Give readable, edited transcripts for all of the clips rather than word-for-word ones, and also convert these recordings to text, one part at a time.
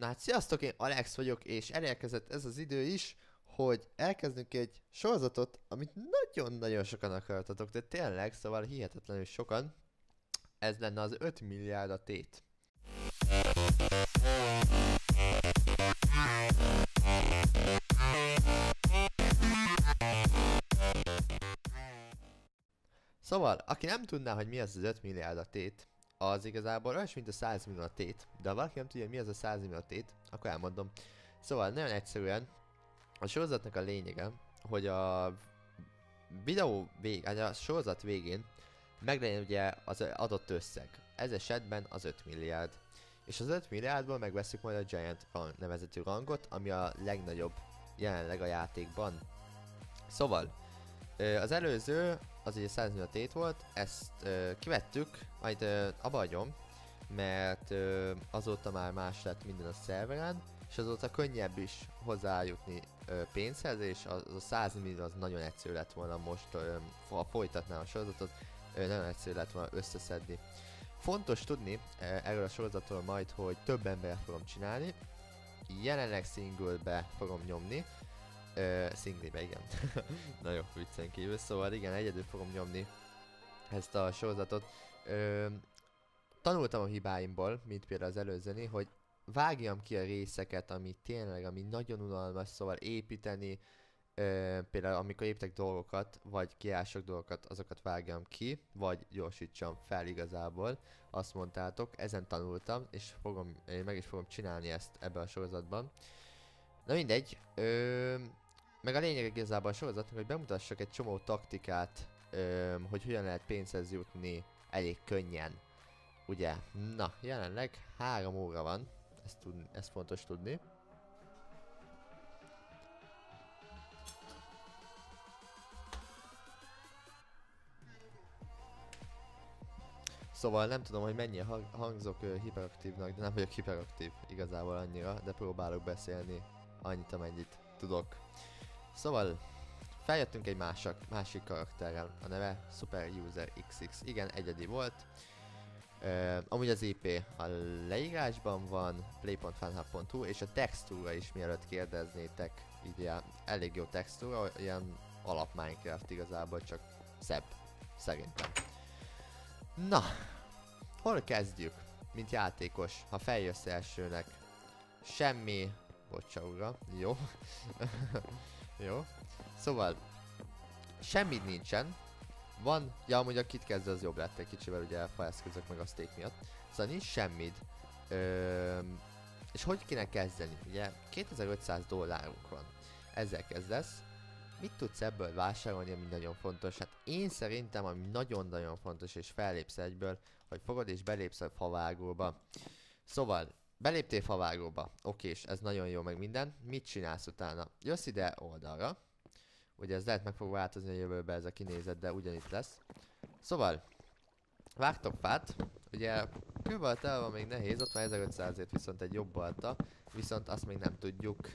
Na hát sziasztok, én Alex vagyok, és elérkezett ez az idő is, hogy elkezdünk egy sorozatot, amit nagyon-nagyon sokan akartatok, de tényleg, szóval hihetetlenül sokan. Ez lenne az 5 milliárd a tét. Szóval, aki nem tudná, hogy mi az az 5 milliárd a tét, az igazából olyan, mint a 100 millió a tét, de ha valaki nem tudja, mi az a 100 millió a tét, akkor elmondom. Szóval nagyon egyszerűen a sorozatnak a lényege, hogy a sorozat végén meglegyen ugye az adott összeg, ez esetben az 5 milliárd. És az 5 milliárdból megveszünk majd a Giant Rang nevezetű rangot, ami a legnagyobb jelenleg a játékban. Szóval, az előző, az ugye 100 millió tét volt, ezt kivettük, majd abba hagyom, mert azóta már más lett minden a szerveren, és azóta könnyebb is hozzájutni pénzhez, és az a 100 millió az nagyon egyszerű lett volna most, ha folytatnám a sorozatot, nagyon egyszerű lett volna összeszedni. Fontos tudni erről a sorozatról majd, hogy több embert fogom csinálni, jelenleg single-be fogom nyomni, Szinglibe, igen. Na jó, viccen kívül, szóval igen, egyedül fogom nyomni ezt a sorozatot. Tanultam a hibáimból, mint például az előzőni, hogy vágjam ki a részeket, ami tényleg, ami nagyon unalmas, szóval építeni, például amikor építek dolgokat, vagy kiások dolgokat, azokat vágjam ki, vagy gyorsítsam fel igazából, azt mondtátok, ezen tanultam, és meg is fogom csinálni ezt ebben a sorozatban. Na mindegy, meg a lényeg igazából a sorozatnak, hogy bemutassak egy csomó taktikát, hogy hogyan lehet pénzhez jutni elég könnyen. Ugye? Na, jelenleg 3 óra van, ezt fontos tudni. Szóval nem tudom, hogy mennyi hangzok hiperaktívnak, de nem vagyok hiperaktív igazából annyira, de próbálok beszélni annyit, amennyit tudok. Szóval feljöttünk egy másik karakterrel, a neve Super User XX. Igen, egyedi volt. Amúgy az IP a leírásban van, play.funhub.hu, és a textúra is, mielőtt kérdeznétek, így elég jó textúra, ilyen alap Minecraft igazából, csak szebb, szerintem. Na, hol kezdjük, mint játékos, ha feljössz elsőnek? Semmi... Bocsa ura, jó. Jó. Szóval, semmit nincsen. Van, ja amúgy a kit kezdő az jobb lett egy kicsivel, ugye fa eszközök meg a steak miatt. Szóval nincs semmid. És hogy kéne kezdeni? Ugye $2500 van. Ezzel kezdesz. Mit tudsz ebből vásárolni, ami nagyon fontos? Hát én szerintem, ami nagyon-nagyon fontos, és fellépsz egyből, hogy fogod és belépsz a favágóba. Szóval, beléptél favágóba, oké, és ez nagyon jó meg minden, mit csinálsz utána? Jössz ide oldalra, ugye ez lehet meg fog változni a jövőben ez a kinézet, de ugyanitt lesz. Szóval, vágtok fát, ugye kőbaltával még nehéz, ott van 1500-ért viszont egy jobb balta, viszont azt még nem tudjuk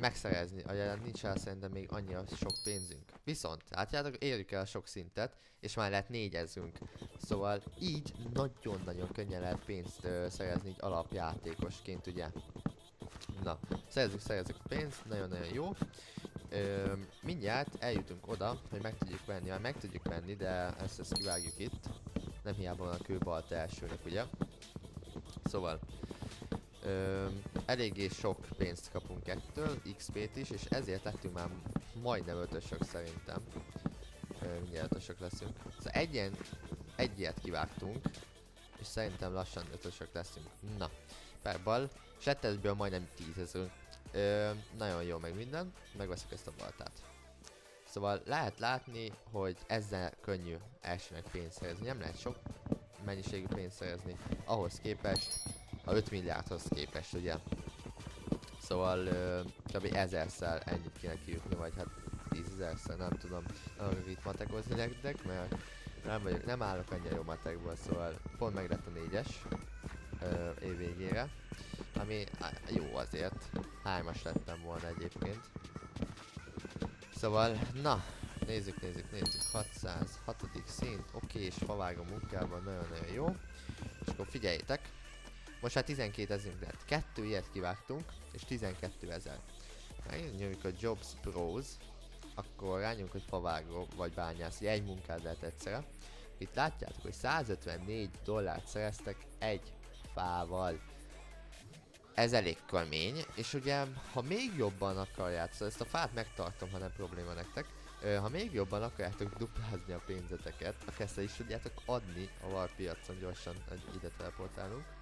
megszerezni, a nincs rá szerintem még annyira sok pénzünk. Viszont, látjátok, érjük el a sok szintet, és már lehet 4000-ünk. Szóval így nagyon-nagyon könnyen lehet pénzt szerezni így alapjátékosként, ugye. Na, szerezzük a pénzt, nagyon-nagyon jó. Mindjárt eljutunk oda, hogy meg tudjuk venni, már meg tudjuk venni, de ezt kivágjuk itt. Nem hiába van a kőbalta elsőnek, ugye. Szóval... eléggé sok pénzt kapunk ettől, XP-t is, és ezért lettünk már majdnem 5-ösök szerintem. Mindjárt 5-ösök leszünk. Szóval egy ilyet kivágtunk, és szerintem lassan 5-ösök leszünk. Na, perbal, és lett ebből majdnem 10 000. Nagyon jó meg minden, megveszek ezt a baltát. Szóval lehet látni, hogy ezzel könnyű elsőnek pénzt szerezni, nem lehet sok mennyiségű pénzt szerezni ahhoz képest, a 5 milliárdhoz képest, ugye? Szóval kb. 1000-szel ennyit kéne kijutni, vagy hát 10 000-szel, nem tudom, nem akarok itt matekozni nektek, mert nem állok annyira jó matekból, szóval pont meglett a 4-es év végére, ami jó azért, 3-as lettem volna egyébként. Szóval, na, nézzük, 606. szint, oké, és favágom munkában, nagyon-nagyon jó, és akkor figyeljétek, Most már 12.000 lett. 2 ilyet kivágtunk, és 12.000. Megnyomjuk a Jobs Pros, akkor rányomjuk, hogy favágó vagy bányász, egy munkád lehet egyszerre. Itt látjátok, hogy 154 dollárt szereztek egy fával. Ez elég kemény, és ugye, ha még jobban akarjátok, szóval ezt a fát megtartom, ha nem probléma nektek, ha még jobban akarjátok duplázni a pénzeteket, akkor ezt is tudjátok adni a VAR piacon, gyorsan ide teleportálunk.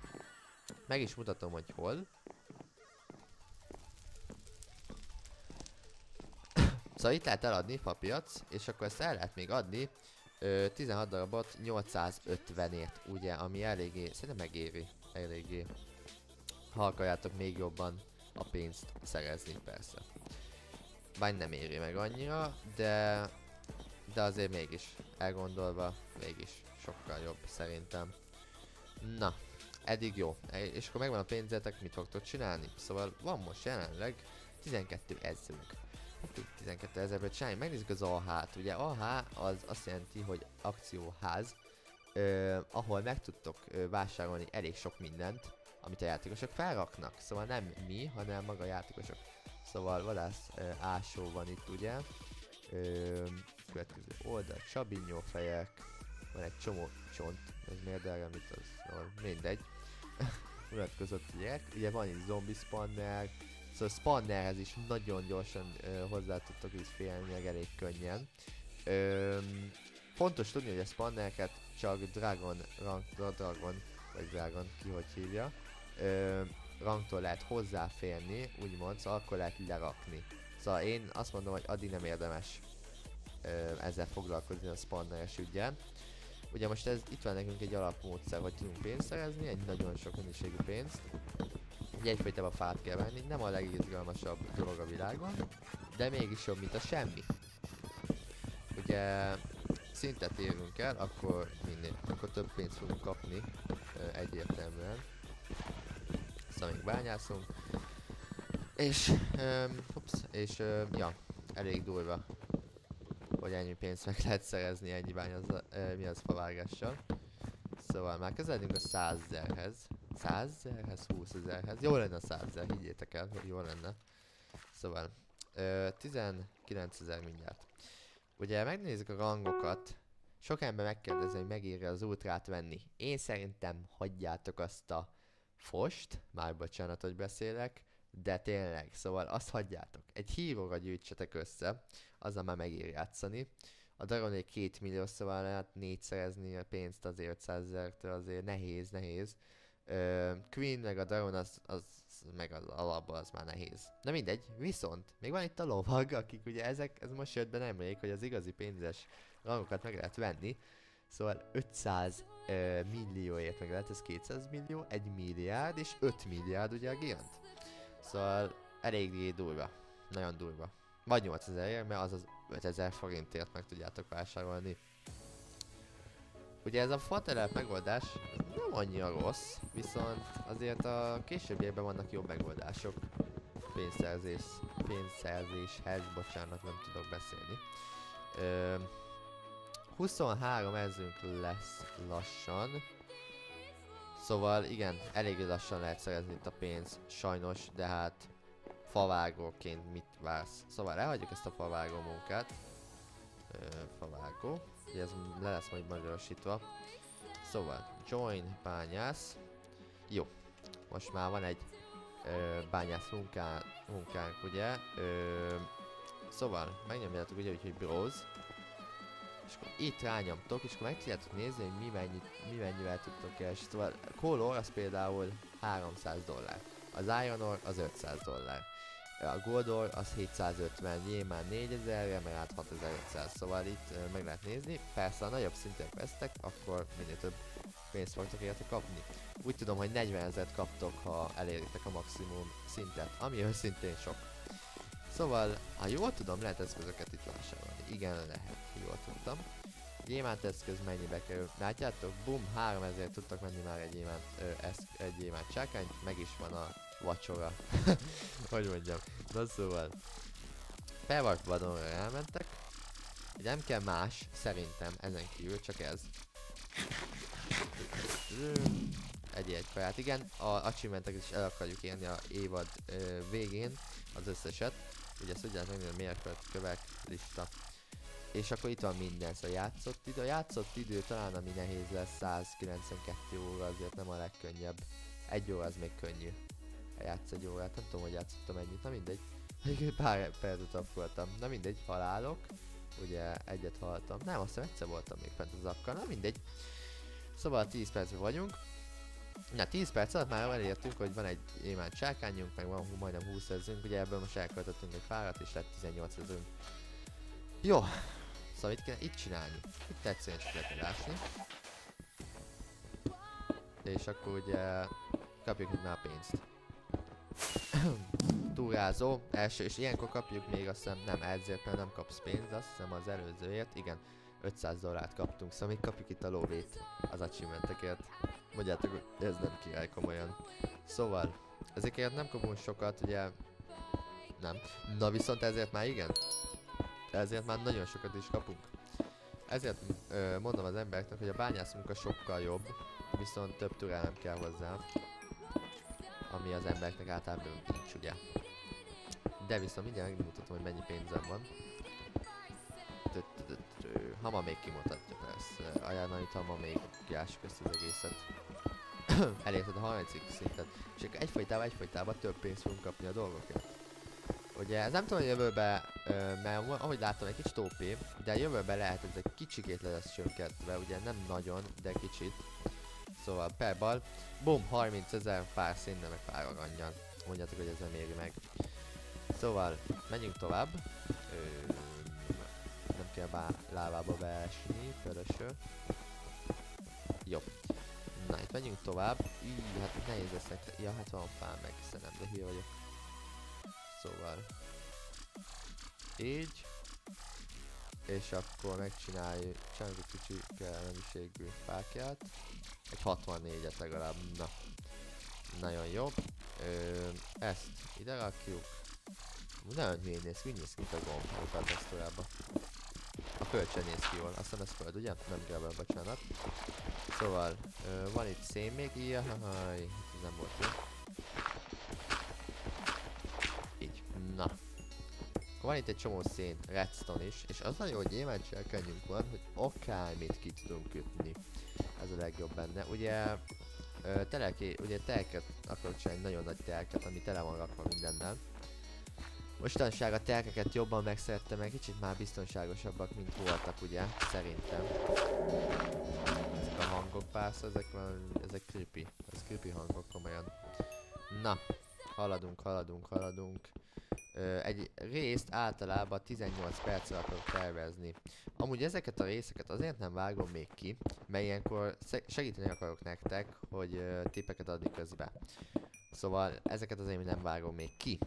Meg is mutatom, hogy hol. Szóval itt lehet eladni fapiac, és akkor ezt el lehet még adni 16 darabot 850-ért, ugye, ami eléggé, szerintem megéri, eléggé, ha akarjátok még jobban a pénzt szerezni, persze. Bár nem éri meg annyira, de azért mégis, elgondolva, mégis sokkal jobb szerintem. Na, eddig jó, és akkor megvan a pénzetek, mit fogtok csinálni? Szóval van most jelenleg 12 ezrünk. 12.000-ből csinálni, megnézzük az AH-t. Ugye AH az azt jelenti, hogy akcióház, ahol meg tudtok vásárolni elég sok mindent, amit a játékosok felraknak. Szóval nem mi, hanem maga a játékosok. Szóval vadász ásó van itt, ugye. Következő oldal, csabinyófejek, van egy csomó csont, ez miért, de erre mit az? No, mindegy. Mulatkozottiek, ugye van itt zombi spawner. Szóval a spawnerhez is nagyon gyorsan hozzá tudtok így félni, meg elég könnyen. Fontos tudni, hogy a spawnereket csak Dragon, ki hogy hívja, rangtól lehet hozzáférni, úgymond, szóval akkor lehet lerakni. Szóval én azt mondom, hogy addig nem érdemes ezzel foglalkozni a spawneres ügyen. Ugye most ez, itt van nekünk egy alapmódszer, hogy tudunk pénzt szerezni, egy nagyon sok mennyiségű pénzt. Egyfajtában fát kell venni, nem a legizgalmasabb dolog a világon, de mégis jobb, mint a semmi. Ugye szintet érünk el, akkor minél, akkor több pénzt fogunk kapni egyértelműen. Szóval még bányászunk. És elég durva, hogy ennyi pénzt meg lehet szerezni ennyi favágással. Szóval már közeledünk a 100 000-hez. 100 000-hez, 20 000-hez. Jó lenne a 100 000, higgyétek el, hogy jó lenne. Szóval 19 000 mindjárt. Ugye megnézzük a rangokat. Sok ember megkérdezi, hogy megírja az ultrát venni. Én szerintem hagyjátok azt a fost, már bocsánat, hogy beszélek, de tényleg, szóval azt hagyjátok. Egy híróra gyűjtsetek össze, azzal már megír játszani. A daronék 2 millió, szóval lehet 4 szerezni a pénzt azért 500 000-től, azért nehéz. Queen meg a Daron az meg az alapban az már nehéz. Na mindegy, viszont még van itt a lovag, akik ugye ezek, ez most jött be nemrég, hogy az igazi pénzes rangokat meg lehet venni. Szóval 500 millióért meg lehet, ez 200 millió, 1 milliárd és 5 milliárd ugye a Giant. Szóval eléggé durva, nagyon durva. Vagy 8 000-ért, mert az az 5000 forintért meg tudjátok vásárolni. Ugye ez a fatelep megoldás nem annyira rossz, viszont azért a későbbiekben vannak jobb megoldások pénzszerzéshez, bocsánat, nem tudok beszélni. 23 ezrünk lesz lassan, szóval igen, elég lassan lehet szerezni itt a pénz, sajnos, de hát favágóként mit vársz? Szóval elhagyjuk ezt a favágó munkát. Favágó, ugye ez le lesz majd magyarosítva. Szóval join bányász. Jó, most már van egy bányász munkánk ugye. Szóval megnyomjátok ugye, úgyhogy browse, és akkor itt rányomtok, és akkor meg tudjátok nézni, hogy mennyivel tudtok keresni. Szóval a color az például 300 dollár, az iron ore az 500 dollár, a gold ore az 750, nyilván 4000-re, meg át 6500, szóval itt meg lehet nézni. Persze a nagyobb szinten vesztek, akkor minél több pénzt fogtok érte kapni. Úgy tudom, hogy 40 000-et kaptok, ha eléritek a maximum szintet, ami őszintén sok. Szóval, ha jól tudom, lehet eszközöket itt vásárolni. Igen, lehet, jól tudtam. Gyémánt eszköz mennyibe kerül? Látjátok? Bum, 3000-ért tudtak menni már egy gyémánt csákányt, meg is van a vacsora. Hogy mondjam? Na szóval felvart vadonra elmentek. Nem kell más, szerintem ezen kívül csak ez. egyél egy kaját. Igen, a achievementeket is el akarjuk élni a évad végén, az összeset. Ugye ezt ugyanaz megnézem, mérföldkövek lista. És akkor itt van minden, szóval játszott idő. A játszott idő talán ami nehéz lesz, 192 óra, azért nem a legkönnyebb. 1 óra az még könnyű. Játsz 1 órát, nem tudom, hogy játszottam ennyit, na mindegy. Egy pár percet apkoltam, na mindegy, halálok. Ugye egyet haltam, nem, azt hiszem egyszer voltam még fent az apkal, na mindegy. Szóval 10 percben vagyunk. Na 10 perc alatt már elértünk, hogy van egy émán csákányunk, meg van majdnem 20 ezünk, ugye ebből most elköltöttünk egy fárat és lett 18 ezünk. Jó, szóval itt kell itt csinálni, itt egyszerűen csak lehet elásni. És akkor ugye kapjuk itt már a pénzt. Túrázó, első, és ilyenkor kapjuk még azt hiszem, nem ezért, mert nem kapsz pénzt, azt hiszem az előzőért, igen, 500 dollárt kaptunk, szóval még kapjuk itt a lóvét az achievementekért. Mondjátok, hogy ez nem király komolyan. Szóval, ezekért nem kapunk sokat, ugye, nem. Na viszont ezért már igen, ezért már nagyon sokat is kapunk. Ezért mondom az embereknek, hogy a bányász munka sokkal jobb, viszont több türelem kell hozzá. Ami az embereknek általában nincs, ugye. De viszont mindjárt megmutatom, hogy mennyi pénzem van. Hama még kimutatja persze. Ajánlom, itt hama még kiássuk ezt az egészet. Elérted a 30 szintet. És akkor egyfajtában több pénzt fogunk kapni a dolgokért. Ugye ez nem tudom, hogy jövőben, mert ahogy láttam egy kicsit OP, de jövőben lehet ez egy kicsikét lesz csökkentve, ugye nem nagyon, de kicsit. Szóval per bal, bum, 30 000 pár színne, meg pár arannyal. Mondjátok, hogy ez nem éri meg. Szóval, menjünk tovább. Nem kell lávába beesni, pöröső. Jó. Na, itt menjünk tovább. Hát nehéz lesznek. Ja, hát van fán meg, szerintem, de hülye vagyok. Szóval. Így. És akkor megcsináljuk egy kicsi mennyiségű fákját. Egy 64-et legalább, na. Nagyon jó. Ezt ide rakjuk. Nagyon hülyén néz ki, úgy néz ki itt a gombókat ezt tovább. A kölcsön néz ki jól, aztán ez föld, ugye? Nem kell bele, bocsánat. Szóval, van itt szén még, jaj, ez nem volt jó. Így, na. Van itt egy csomó szén, redstone is, és az nagyon jó, hogy gyémántcselkenyünk van, hogy akármit ki tudunk kötni. Ez a legjobb benne. Ugye telket akarok csinálni, nagyon nagy telket, ami tele van rakva mindennel. Mostanság a telkeket jobban megszerettem, mert kicsit már biztonságosabbak, mint voltak, ugye, szerintem. Ezek a hangok persze, ezek creepy. Ez creepy hangok komolyan. Na, haladunk. Egy részt általában 18 percre akarok tervezni. Amúgy ezeket a részeket azért nem vágom még ki, mert ilyenkor segíteni akarok nektek, hogy tippeket adni közben. Szóval ezeket azért nem vágom még ki.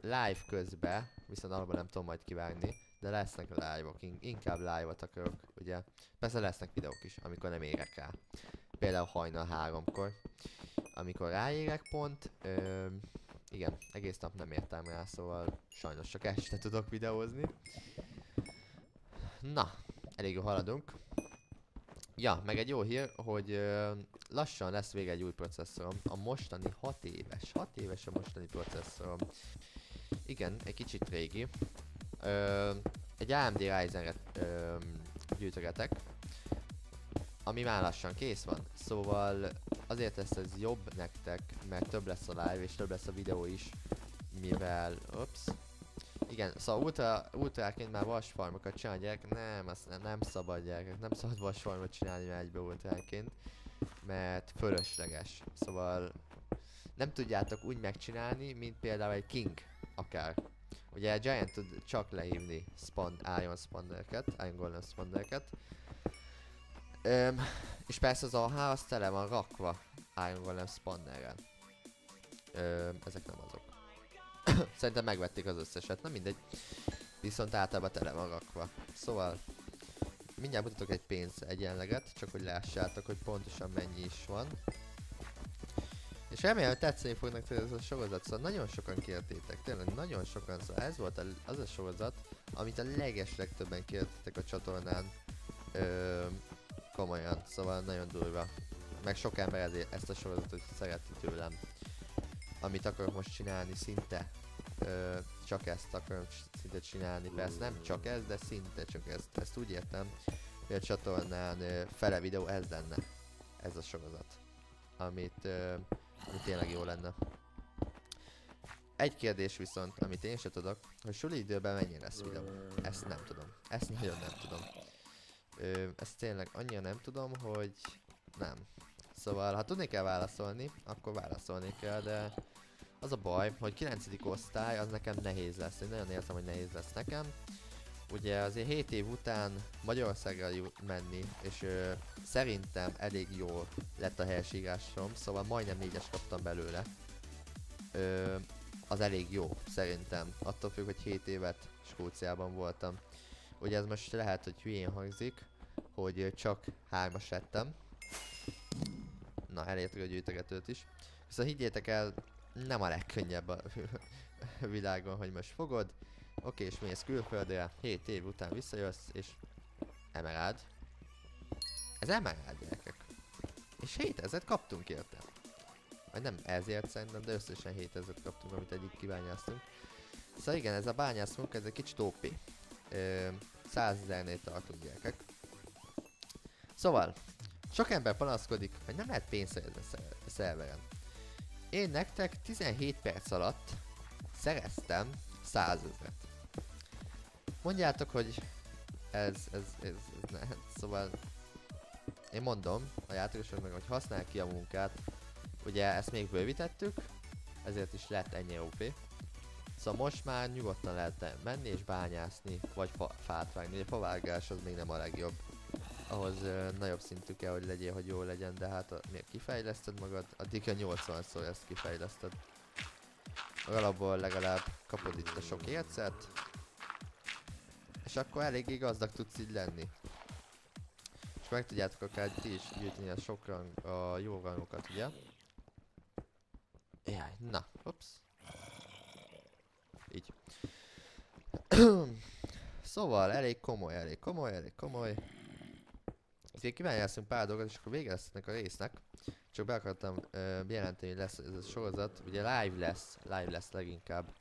Live közben, viszont alapban nem tudom majd kivágni, de lesznek live-ok, inkább live-ot akarok, ugye. Persze lesznek videók is, amikor nem érek rá. Például hajnal 3-kor. Amikor ráérek pont, igen, egész nap nem értem rá, szóval sajnos csak este tudok videózni. Na, elég jól haladunk. Ja, meg egy jó hír, hogy lassan lesz vége egy új processzorom. A mostani 6 éves a mostani processzorom. Igen, egy kicsit régi. Egy AMD Ryzen-et gyűjtögetek. Ami már lassan kész van, szóval azért lesz ez jobb nektek, mert több lesz a live és több lesz a videó is, mivel, ups, igen, szóval ultráként már vasfarmokat csinálni gyerek, nem, azt nem szabad gyerekek, nem szabad vasfarmot csinálni már egybe ultráként, mert fölösleges, szóval nem tudjátok úgy megcsinálni, mint például egy king, akár. Ugye a Giant tud csak lehívni Iron Golem Spandereket, és persze az AH az tele van rakva Iron Golem Spannerrel. Ezek nem azok. Szerintem megvették az összeset, na mindegy. Viszont általában tele van rakva. Szóval mindjárt mutatok egy pénzegyenleget, csak hogy lássátok, hogy pontosan mennyi is van. És remélem, hogy tetszeni fognak ez a sorozat, szóval nagyon sokan kértétek, tényleg nagyon sokan, szóval ez volt az a sorozat, amit a legtöbben kértétek a csatornán. Komolyan, szóval nagyon durva. meg sok ember ezért ezt a sorozatot szereti tőlem. Amit akarok most csinálni szinte, csak ezt akarom szinte csinálni, persze nem csak ez, de szinte csak ezt úgy értem, hogy a csatornán fele videó ez lenne, ez a sorozat, amit tényleg jó lenne. Egy kérdés viszont, amit én sem tudok, hogy suli időben mennyire lesz videó. Ezt nem tudom. Ezt nagyon nem tudom. Ezt tényleg annyira nem tudom, hogy nem. Szóval, ha tudni kell válaszolni, akkor válaszolni kell, de az a baj, hogy 9. osztály az nekem nehéz lesz. Én nagyon érzem, hogy nehéz lesz nekem. Ugye azért 7 év után Magyarországra menni, és szerintem elég jó lett a helyesírásom, szóval majdnem 4-es kaptam belőle. Az elég jó, szerintem. Attól függ, hogy 7 évet Skóciában voltam. Ugye ez most lehet, hogy hülyén hangzik, hogy csak 3-as lettem. Na, elértük a gyűjtögetőt is. Szóval higgyétek el, nem a legkönnyebb a világon, hogy most fogod. Oké, és mész külföldre, 7 év után visszajössz, és emerád. Ez emerád, gyerekek. És 7000-et kaptunk érte. Vagy nem ezért szerintem, de összesen 7000-et kaptunk, amit egyik kibányáztunk. Szóval igen, ez a bányász munka, ez egy kicsit OP. 100 000-nél tartunk, gyerekek. Szóval, sok ember panaszkodik, hogy nem lehet pénzt szerezni a szerveren. Én nektek 17 perc alatt szereztem 100 000-et. Mondjátok, hogy ez ne. Szóval én mondom a játékosoknak, hogy használj ki a munkát. Ugye ezt még bővítettük, ezért is lett ennyi OP. Szóval most már nyugodtan lehet menni és bányászni, vagy fát vágni. A favágás az még nem a legjobb. Ahhoz nagyobb szintű kell, hogy legyél, hogy jól legyen, de hát még kifejleszted magad, addig a 80-szor ezt kifejleszted. Alapból legalább kapod itt a sok ércet, és akkor eléggé gazdag tudsz így lenni. És meg tudjátok akár ti is gyűjteni a sok rang, a jó rangokat, ugye? Jaj, na, ups. Így. Szóval elég komoly. Itt kibányászunk pár dolgot, és akkor vége lesz ennek a résznek. Csak be akartam jelenteni, hogy lesz ez a sorozat. Ugye live lesz leginkább.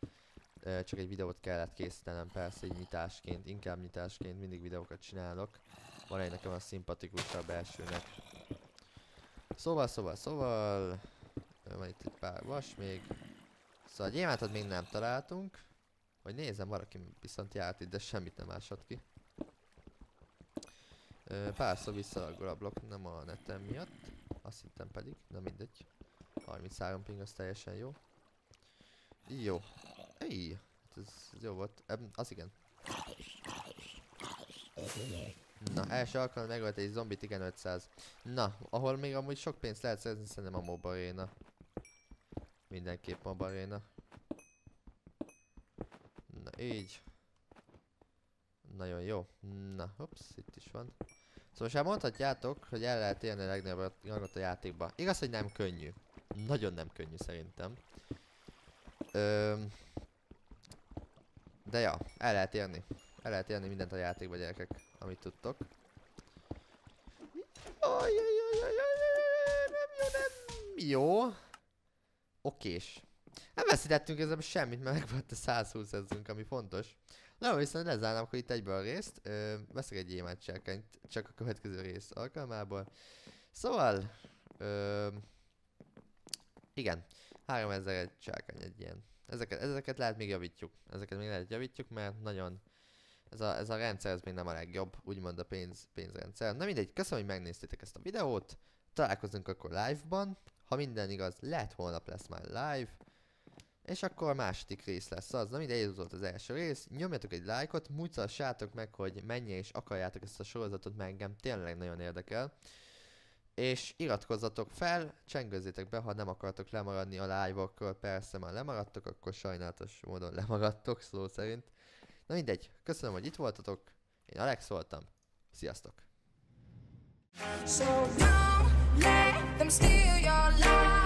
Csak egy videót kellett készítenem, persze, így nyitásként, inkább nyitásként, mindig videókat csinálok. Van egy nekem a szimpatikusabb elsőnek. Szóval... Van itt egy pár vas még. Szóval gyémántot még nem találtunk. Hogy nézem, valaki viszont járt itt, de semmit nem ásott ki. Párszor visszalagol a blokk, nem a netem miatt. Azt hittem pedig, de mindegy. 33 ping az teljesen jó. Jó. Éj, ez jó volt. Az igen. Na, első alkalom megölt egy zombit, igen, 500. Na, ahol még amúgy sok pénzt lehet szerezni, szerintem a MOB Arena. Mindenképp MOB Arena. Na, így. Nagyon jó. Na, ups, itt is van. Szóval most mondhatjátok, hogy el lehet élni a legnagyobb rangot a játékba. Igaz, hogy nem könnyű. Nagyon nem könnyű szerintem. De ja, el lehet élni. El lehet élni mindent a játékba, gyerekek, amit tudtok. Nem jó. Okés. Nem veszítettünk ezzel semmit, mert meg volt a 120 ezünk, ami fontos. Na jó, viszont lezárnám akkor itt egyből a részt. Veszek egy gyémánt cserkányt csak a következő rész alkalmából. Szóval... igen, 3000 cserkány egy ilyen. Ezeket lehet még javítjuk. Ezeket még lehet javítjuk, mert nagyon... Ez a rendszer ez még nem a legjobb, úgymond a pénzrendszer. Na mindegy, köszönöm, hogy megnéztétek ezt a videót. Találkozunk akkor live-ban. Ha minden igaz, lehet holnap lesz már live. És akkor második rész lesz az. Na mindegy, ez volt az első rész. Nyomjatok egy lájkot, mutassátok meg, hogy mennyire is akarjátok ezt a sorozatot, mert engem tényleg nagyon érdekel. És iratkozzatok fel, csengőzzétek be, ha nem akartok lemaradni a live-okról. Persze már lemaradtok, akkor sajnálatos módon lemaradtok, szó szerint. Na mindegy, köszönöm, hogy itt voltatok. Én Alex voltam. Sziasztok! So